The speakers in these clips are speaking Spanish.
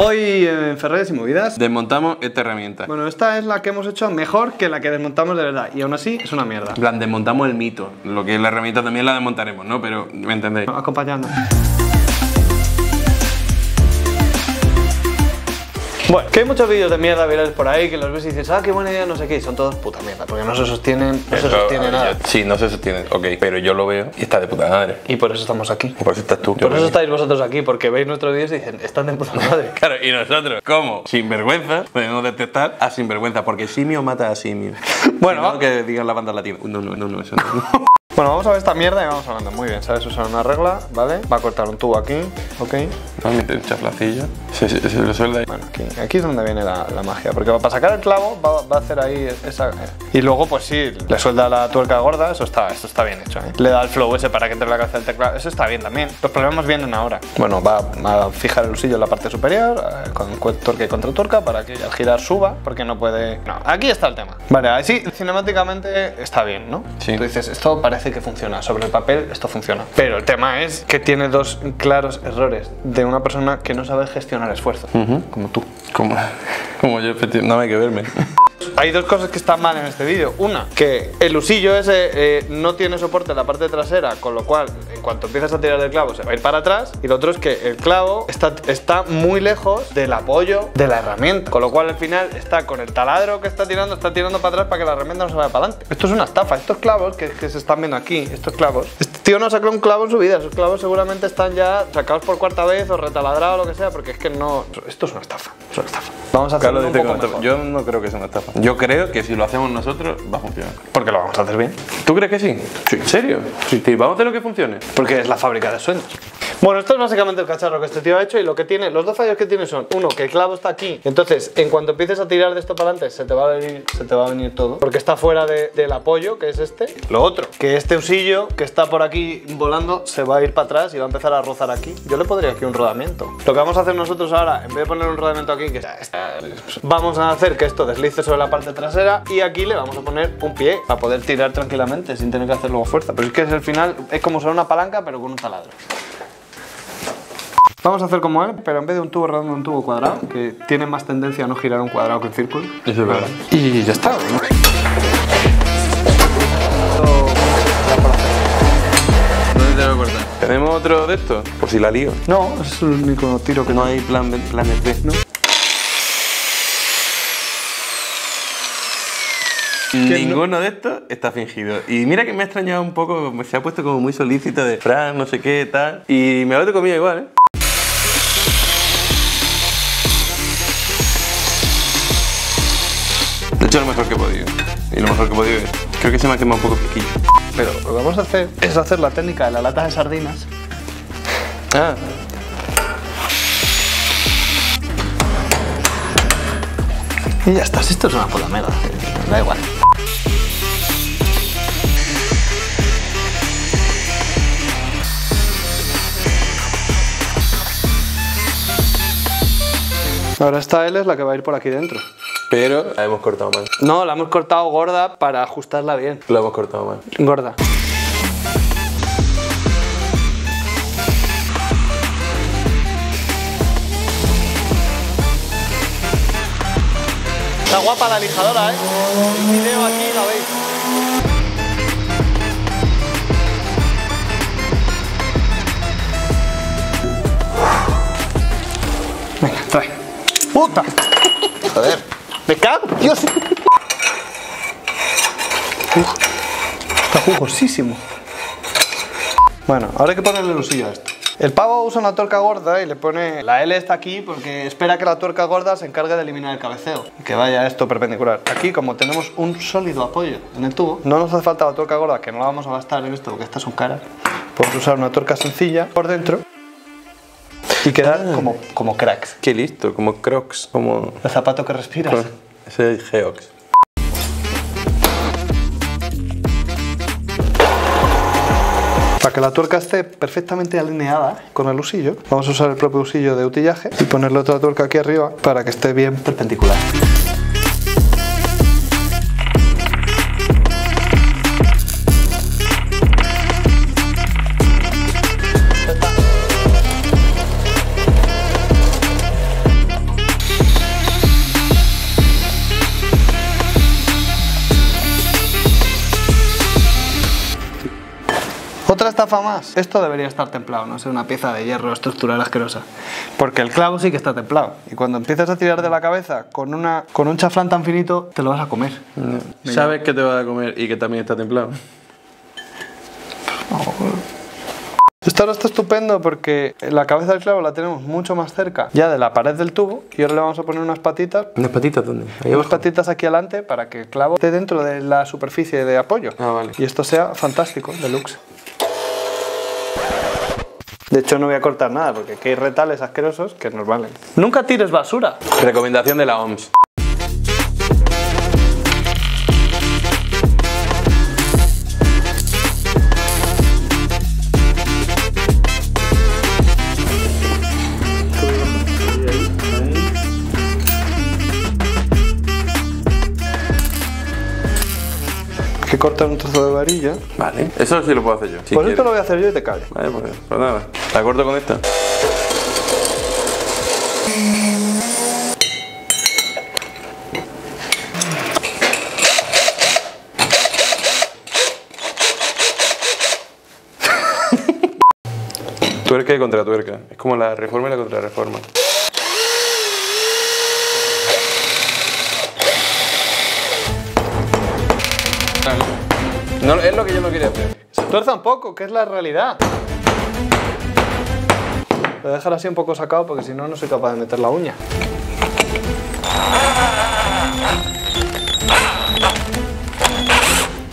Hoy en Ferrallas y Movidas desmontamos esta herramienta. Bueno, esta es la que hemos hecho mejor que la que desmontamos de verdad. Y aún así es una mierda. En plan, desmontamos el mito. Lo que es la herramienta también la desmontaremos, ¿no? Pero me entendéis. Acompañadnos. Bueno, que hay muchos vídeos de mierda virales por ahí que los ves y dices, ah, qué buena idea, no sé qué, y son todos puta mierda, porque no se sostienen, no se sostiene nada. Sí, no se sostienen, ok, pero yo lo veo y está de puta madre. Y por eso estamos aquí. Por eso estás tú. Por eso estáis vosotros aquí, porque veis nuestros vídeos y dicen, están de puta madre. Claro, y nosotros, ¿cómo? Sinvergüenza, podemos detectar a sinvergüenza, porque simio mata a simio. Bueno, no que digan la banda latina. No, eso no. Bueno, vamos a ver esta mierda y vamos hablando. Muy bien, sabes usar una regla, ¿vale? Va a cortar un tubo aquí, ok. Va a meter un chaflacillo, se lo suelda ahí. Bueno, aquí es donde viene la magia, porque para sacar el clavo va a hacer ahí esa... Y luego, pues sí, le suelda la tuerca gorda, eso está bien hecho, ¿eh? Le da el flow ese para que entre la cabeza del teclado, eso está bien también. Los problemas vienen ahora. Bueno, va a fijar el usillo en la parte superior, con tuerca y contra tuerca, para que al girar suba, porque no puede... No, aquí está el tema. Vale, así cinemáticamente está bien, ¿no? Sí. Tú dices, esto parece que funciona, sobre el papel esto funciona, pero el tema es que tiene dos claros errores de una persona que no sabe gestionar esfuerzo, como tú, como yo, nada hay que verme. Hay dos cosas que están mal en este vídeo. Una, que el usillo ese no tiene soporte en la parte trasera, con lo cual en cuanto empiezas a tirar del clavo se va a ir para atrás. Y lo otro es que el clavo está muy lejos del apoyo de la herramienta, con lo cual al final está con el taladro que está tirando para atrás para que la herramienta no se vaya para adelante. Esto es una estafa. Estos clavos que se están viendo aquí, estos clavos, este tío no sacó un clavo en su vida. Esos clavos seguramente están ya sacados por cuarta vez o retaladrados o lo que sea, porque es que no... Esto es una estafa, es una estafa. Vamos a hacerlo un poco mejor. Yo no creo que sea una estafa. Yo creo que si lo hacemos nosotros va a funcionar. Porque lo vamos a hacer bien. ¿Tú crees que sí? Sí. ¿En serio? Sí, sí, vamos a hacer lo que funcione. Porque es la fábrica de sueños. Bueno, esto es básicamente el cacharro que este tío ha hecho, y lo que tiene, los dos fallos que tiene son, uno, que el clavo está aquí, entonces en cuanto empieces a tirar de esto para adelante se te va a venir todo, porque está fuera del apoyo, que es este. Lo otro, que este usillo que está por aquí volando se va a ir para atrás y va a empezar a rozar aquí. Yo le pondría aquí un rodamiento. Lo que vamos a hacer nosotros ahora, en vez de poner un rodamiento aquí, que vamos a hacer que esto deslice sobre la parte trasera, y aquí le vamos a poner un pie para poder tirar tranquilamente sin tener que hacer luego fuerza. Pero es que es el final, es como usar una palanca pero con un taladro. Vamos a hacer como él, pero en vez de un tubo redondo, un tubo cuadrado, que tiene más tendencia a no girar un cuadrado que un círculo. Eso es verdad. Y ya está, ¿no? ¿Dónde te lo voy a cortar? ¿Tenemos otro de estos? Por si la lío. No, es el único tiro que no hay plan B, ¿no? Ninguno de estos está fingido. Y mira que me ha extrañado un poco, se ha puesto como muy solícito de Fran, no sé qué, tal. Y me lo he comido igual, ¿eh? He hecho lo mejor que he podido, y lo mejor que he podido es, creo que se me ha quemado un poco piquillo. Pero lo que vamos a hacer es hacer la técnica de la lata de sardinas. Ah. Y ya está, esto es una puta mierda, da igual. Ahora esta L es la que va a ir por aquí dentro. Pero la hemos cortado mal. No, la hemos cortado gorda para ajustarla bien. La hemos cortado mal. Gorda. Está guapa la lijadora, ¿eh? El video aquí la veis. Venga, trae. ¡Puta! Joder. ¡Me cago! ¡Dios! Está jugosísimo. Bueno, ahora hay que ponerle el usillo a esto. El pavo usa una tuerca gorda y le pone la L esta aquí porque espera que la tuerca gorda se encargue de eliminar el cabeceo. Que vaya esto perpendicular. Aquí, como tenemos un sólido apoyo en el tubo, no nos hace falta la tuerca gorda, que no la vamos a gastar en esto porque estas son caras. Podemos usar una tuerca sencilla por dentro y quedar como cracks. Qué listo, como crocs, como... El zapato que respiras. Ese es Geox. Para que la tuerca esté perfectamente alineada con el usillo, vamos a usar el propio usillo de utillaje y ponerle otra tuerca aquí arriba para que esté bien perpendicular. estafa más. Esto debería estar templado, no ser una pieza de hierro estructural asquerosa. Porque el clavo sí que está templado. Y cuando empiezas a tirar de la cabeza con un chaflán tan finito, te lo vas a comer. No. ¿Sabes que te vas a comer y que también está templado? Oh. Esto ahora está estupendo porque la cabeza del clavo la tenemos mucho más cerca ya de la pared del tubo y ahora le vamos a poner unas patitas. ¿Unas patitas dónde? Unas patitas aquí adelante para que el clavo esté dentro de la superficie de apoyo. Ah, vale. Y esto sea fantástico, deluxe. De hecho no voy a cortar nada porque aquí hay retales asquerosos que nos valen. Nunca tires basura. Recomendación de la OMS. Cortar un trozo de varilla. Vale, eso sí lo puedo hacer yo. Si pues quieres. Esto lo voy a hacer yo y te cae. Vale, pues nada. ¿Te acuerdo con esta? Tuerca y contratuerca. Es como la reforma y la contrarreforma. No, es lo que yo no quería hacer. Se tuerza un poco, que es la realidad. Lo dejaré así un poco sacado porque si no, no soy capaz de meter la uña.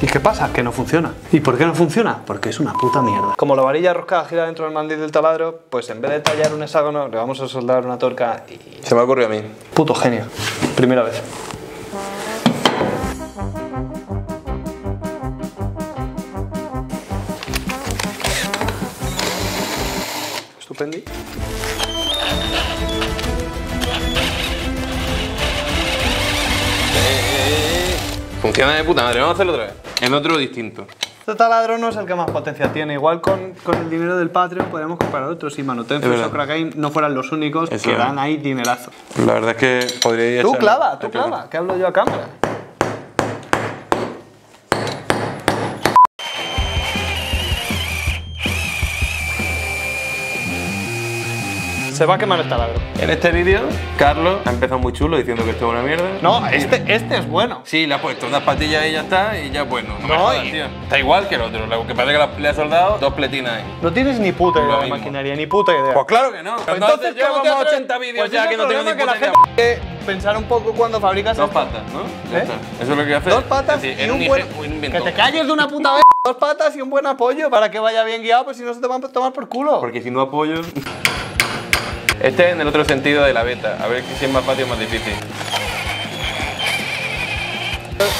¿Y qué pasa? Que no funciona. ¿Y por qué no funciona? Porque es una puta mierda. Como la varilla roscada gira dentro del mandil del taladro, pues en vez de tallar un hexágono, le vamos a soldar una tuerca y... Se me ocurrió a mí. Puto genio. Primera vez. Estupendo. Funciona de puta madre, vamos a hacerlo otra vez. En otro distinto. Este taladro no es el que más potencia tiene. Igual con el dinero del Patreon podemos comprar otros. Si Manutencio o Crackheim no fueran los únicos es que verdad. Dan ahí dinerazo. La verdad es que podría echar... tú clava, que hablo yo a cámara. Se va a quemar el taladro. En este vídeo, Carlos ha empezado muy chulo diciendo que esto es una mierda. No, este es bueno. Sí, le ha puesto unas patillas y ya está, y ya bueno. No me jodas, tío. Está igual que el otro, lo que parece que le ha soldado dos pletinas ahí. No tienes ni puta idea de maquinaria, ni puta idea. Pues claro que no. Pues entonces llevamos 80 vídeos pues ya que no tengo ni puta idea. Pensar un poco cuando fabricas dos patas, ¿no? ¿Eh? Eso es lo que voy a hacer. Dos patas y un buen... Que te calles de una puta vez. Dos patas y un buen apoyo para que vaya bien guiado, pues si no se te van a tomar por culo. Porque si no apoyo... Este es en el otro sentido de la veta, a ver si es más fácil o más difícil.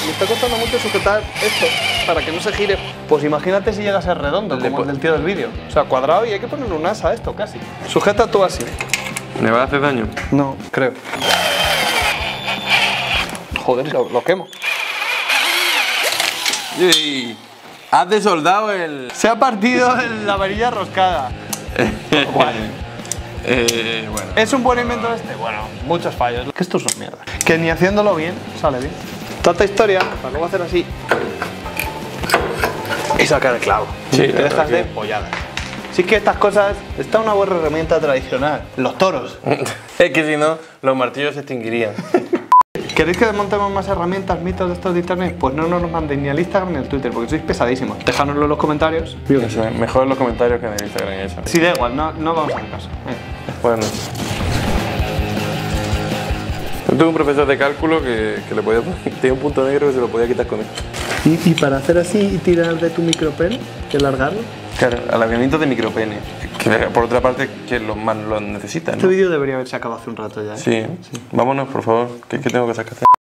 Me está costando mucho sujetar esto para que no se gire. Pues imagínate si llega a ser redondo, como el del tío del vídeo. O sea, cuadrado y hay que ponerle un asa a esto casi. Sujeta tú así. ¿Me va a hacer daño? No, creo. Joder, lo quemo. Yay. Has desoldado el... Se ha partido la varilla roscada. Bueno. ¿Es un buen invento este? Bueno, muchos fallos. Que estos son mierda. Que ni haciéndolo bien sale bien. Tanta historia para luego hacer así y sacar el clavo. Sí, te dejas de polladas. Sí que estas cosas, está una buena herramienta tradicional. Los toros. Es que si no, los martillos se extinguirían. ¿Queréis que desmontemos más herramientas, mitos de estos de internet? Pues no nos mandéis ni al Instagram ni al Twitter, porque sois pesadísimos. Dejadnoslo en los comentarios. Eso, mejor en los comentarios que en el Instagram y eso. Sí, da igual, no vamos a hacer caso. Bueno. Yo tuve un profesor de cálculo que le podía poner, tenía un punto negro que se lo podía quitar con esto. ¿Y para hacer así y tirar de tu micropene? ¿Que largarlo? Claro, alargamiento de micropene. Que por otra parte, que los más lo necesitan, ¿no? Este vídeo debería haberse acabado hace un rato ya, ¿eh? Sí. Vámonos, por favor. ¿Qué tengo que hacer?